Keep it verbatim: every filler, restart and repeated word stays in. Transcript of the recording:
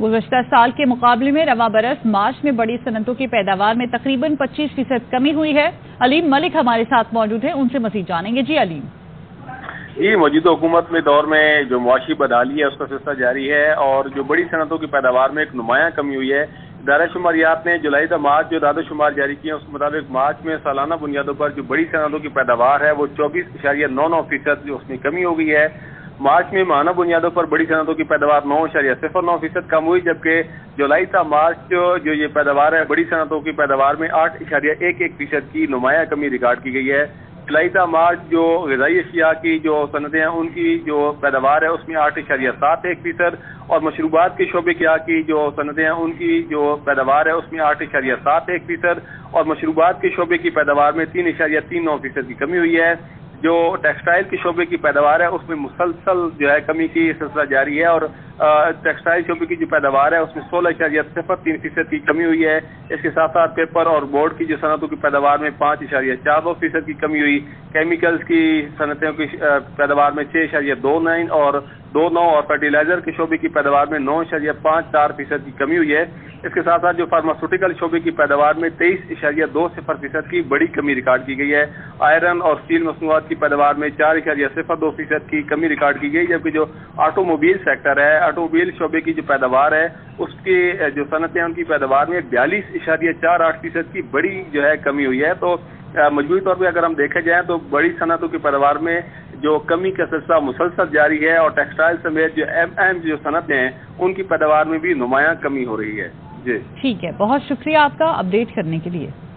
गुज़श्ता साल के मुकाबले में रवा बरस मार्च में बड़ी सनतों की पैदावार में तकरीबन पच्चीस फीसद कमी हुई है। अलीम मलिक हमारे साथ मौजूद हैं, उनसे मज़ीद जानेंगे। जी अलीम, ये मौजूदा हुकूमत में दौर में जो मुआशी बदहाली है उसका सिलसिला जारी है और जो बड़ी सनतों की पैदावार में एक नुमाया कमी हुई है। इदारा शुमारियात ने जुलाई का मार्च जो दादा शुमार जारी किए हैं उसके मुताबिक मार्च में सालाना बुनियादों पर जो बड़ी सनतों की पैदावार है वो चौबीस इशारिया नौ नौ फीसद उसमें कमी हो गई है। मार्च में मानव बुनियादों पर बड़ी सनतों की पैदावार नौ इशारिया सिफर नौ फीसद कम हुई, जबकि जुलाई का मार्च जो ये पैदावार है बड़ी सनतों की पैदावार में आठ इशारिया एक एक फीसद की नुमाया कमी रिकॉर्ड की गई है। जुलाई का मार्च जो गजाई अशिया की जो सनतें हैं उनकी जो पैदावार है उसमें आठ इशारिया सात एक फीसद और मशरूबात के शोबे क्या की जो सनतें हैं उनकी जो पैदावार है उसमें आठ इशारिया सात एक फीसद और मशरूबात के शोबे की पैदावार में तीन इशारिया तीन नौ फीसद की कमी हुई है। जो टेक्सटाइल के शोबे की पैदावार है उसमें मुसलसल जो है कमी की सिलसिला जारी है और टेक्सटाइल शोबे की जो पैदावार है उसमें सोलह इशारिया सिफर तीन फीसद की कमी हुई है। इसके साथ साथ पेपर और बोर्ड की जो सनतों की पैदावार में पाँच इशारिया चार दो फीसद की कमी हुई। केमिकल्स की सनतों की पैदावार में छः इशारिया दो नाइन और दो नौ और फर्टिलाइजर के शोबे की पैदावार में नौ इशारिया पाँच चार फीसद की कमी हुई है। इसके साथ साथ जो फार्मास्यूटिकल शोबे की पैदावार में तेईस इशारिया दो सिफर फीसद की बड़ी कमी रिकॉर्ड की गई है। आयरन और स्टील मसनूआत की पैदावार में चार इशारिया सिफर दो फीसद की कमी रिकॉर्ड की गई, जबकि जो ऑटोमोबाइल सेक्टर है ऑटोमोबाइल शोबे की जो पैदावार है उसकी जो सनतें उनकी पैदावार में बयालीस इशारिया चार आठ फीसद की बड़ी जो है कमी हुई है। तो मजबूत तौर पर अगर हम देखा जाए तो बड़ी सनतों की पैदावार में जो कमी का सिलसिला मुसलसल जारी है और टेक्सटाइल समेत जो एम एम जो सनतें हैं उनकी पैदावार में भी नुमाया कमी हो रही है। जी ठीक है, बहुत शुक्रिया आपका अपडेट करने के लिए।